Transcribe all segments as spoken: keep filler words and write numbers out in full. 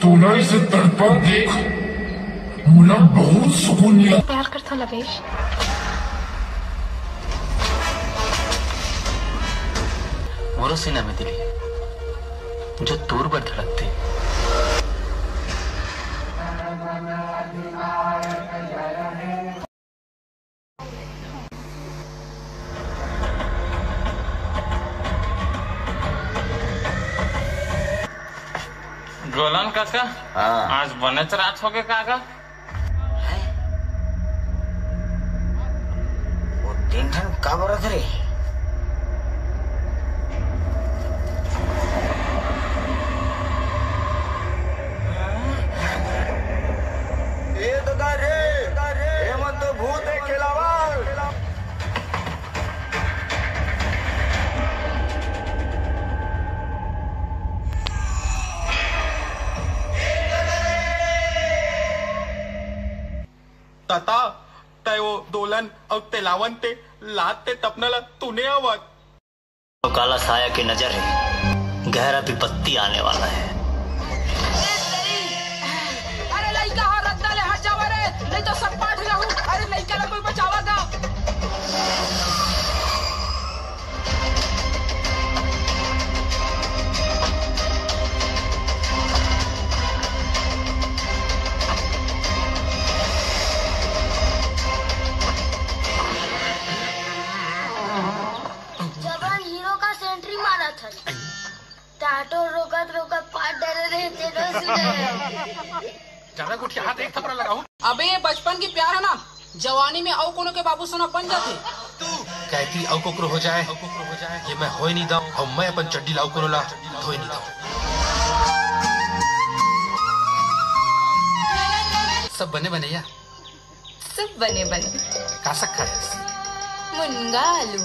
तुलाई से तड़पा देख मुला बहुत सुकून मिला। प्यार करता लवेश। वो सीना में दिली जो दूर पर धड़कते। गोलन काका आज बनच रात हो गए काका। वो तीन ठन का बरत रे ताता तयो दोलन अब तेलावन ते लाते तपनला तूने आवत। तो काला साया की नजर है, गहरा विपत्ति आने वाला है। अरे लइका हर रत्ता ले हट जावा रे, नहीं तो सब पाट रहू। अरे लइका ला कोई बचावा गा। टाटो रोकत रोकत पाट डरे रहे थे। ज्यादा कुछ हाथ एक थप्पड़ लगाऊं। अबे ये बचपन की प्यार है ना, जवानी में औ कोनो के बाबू सोना बन जाते। तू कहती औ कोकरो हो जाए, औ कोकरो हो जाए, ये मैं होई नहीं दाऊं और मैं अपन चड्डी लाऊ कोनो ला धोई नहीं दाऊं। सब बने बने या सब बने बने का सखा है मुनगा आलू।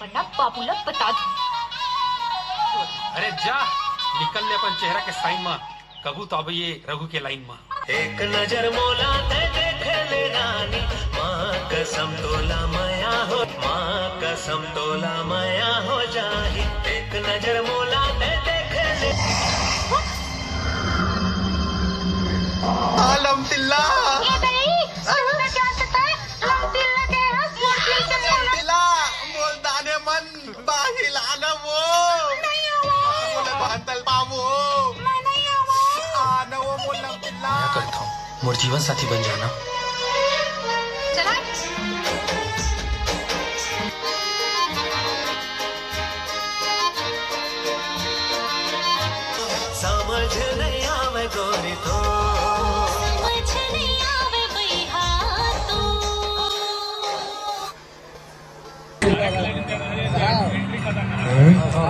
वरना बाबूला बता दूं। अरे जा निकल ले अपन चेहरा के साइन माँ कबू तो अब ये रघु के लाइन माँ। एक नजर मोला ते देख ले रानी, माँ कसम तोला माया हो, माँ कसम तोला माया हो जाही। एक नजर मोला ते देख ले। अलहम्दुलिल्लाह करता हूँ मोर जीवन साथी बन जाना। चला समझ नहीं आवे गोरी तो समझ नहीं आवे भैया तो।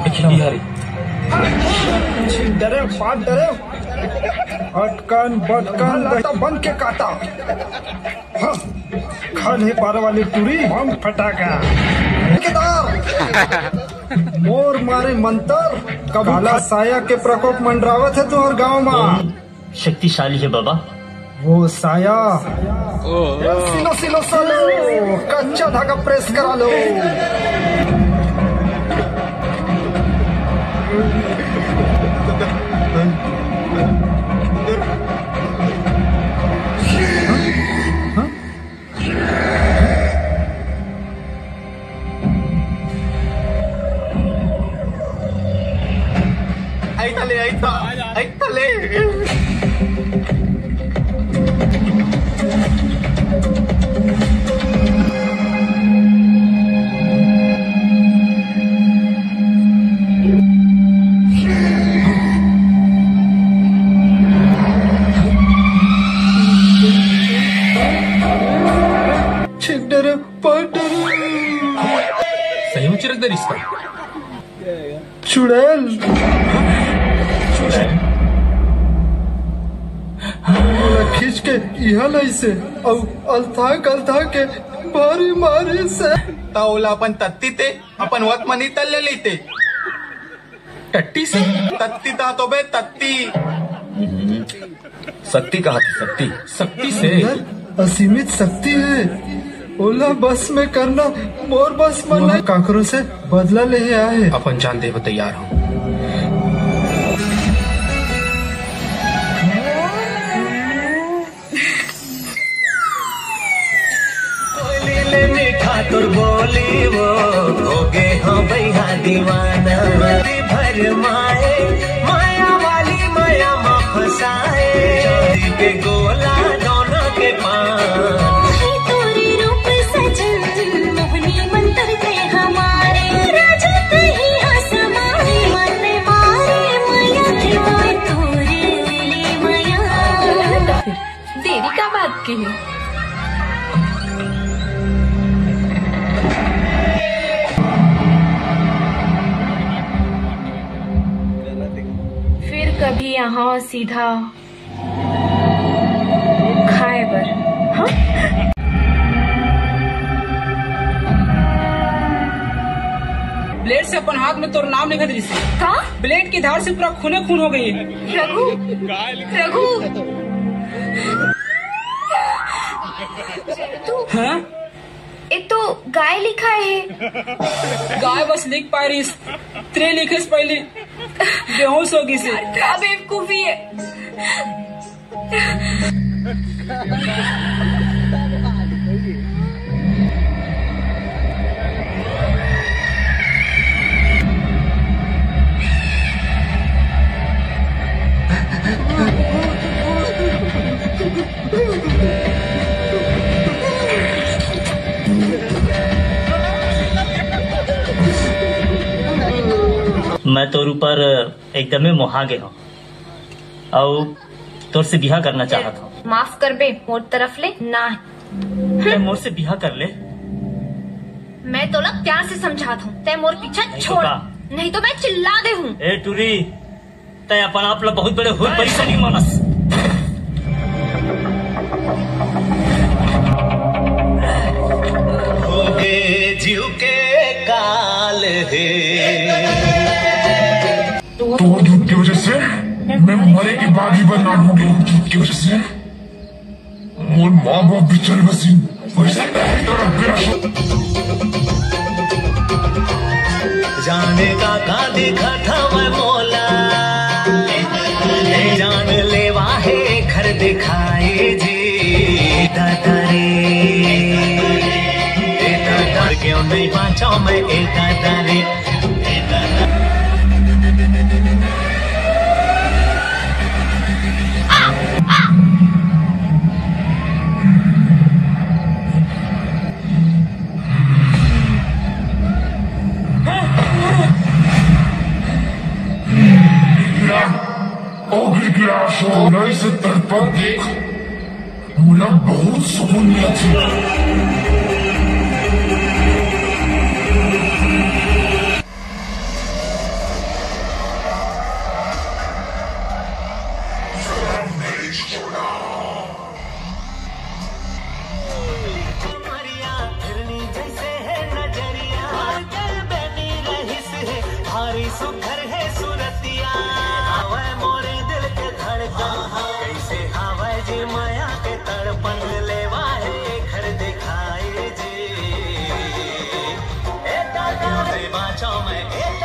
इतनी हरी डरे पाप डरे अटकन बटकन बन के काटा खाने पार वाली टूरी बम फटाका मोर मारे मंतर काला साया के प्रकोप मंडरावत है तुम्हार गाँव में। शक्तिशाली है बाबा वो साया। सिलो सिलो सालो कच्चा धागा प्रेस करा लो। चीज के इहा नहीं से औ अलथा गलथा के भारी मारे से ताउला अपन तत्ती ते अपन वत मनी तल ले लेते टट्टी से तत्ती ता तो बे तत्ती शक्ति कहा शक्ति शक्ति से असीमित शक्ति है ओला बस में करना मोर बस में काकरों से बदला ले आए अपन जान देव तैयार हूँ। तुर बोली वो हो गए हो भैया दीवाना भर माए माया वाली माया माँ फसाए के गोला दोनों के पास बात की है। फिर कभी यहाँ सीधा खाए बर हाँ? ब्लेड से अपन हाथ में तोर नाम लिखा जिसे का? ब्लेड की धार से पूरा खूने खून हो गई है। रघु रघु हाँ? ये तो गाय लिखा है। गाय बस लिख पा रही त्रे लिखे पहले बेहोश होगी से क्या बेवकूफी है। मैं तोर ऊपर एकदम मोहागे हूँ और तोर से बिहा करना चाहता हूँ। माफ कर बे मोर तरफ ले ना ते मोर से बिहा कर ले। मैं तोला प्यार से समझाता हूँ ते मोर पीछा छोड़ नहीं तो मैं चिल्ला दे हूँ। ए टूरी ते अपन आप लोग बहुत बड़े हो परेशानी मानस जीव के काल है तो धूप की वजह से मैं मरे की बागी बना दूंगी। धूप की वजह से मोर माँ बाप भी चल बसी जाने का का देखा था मैं बोला जान ले वाहे घर दिखाए जी दादा रे दादा क्यों नहीं पाचा मैं दादा रे से तरपा देख मुला बहुत सुकून मिला मैं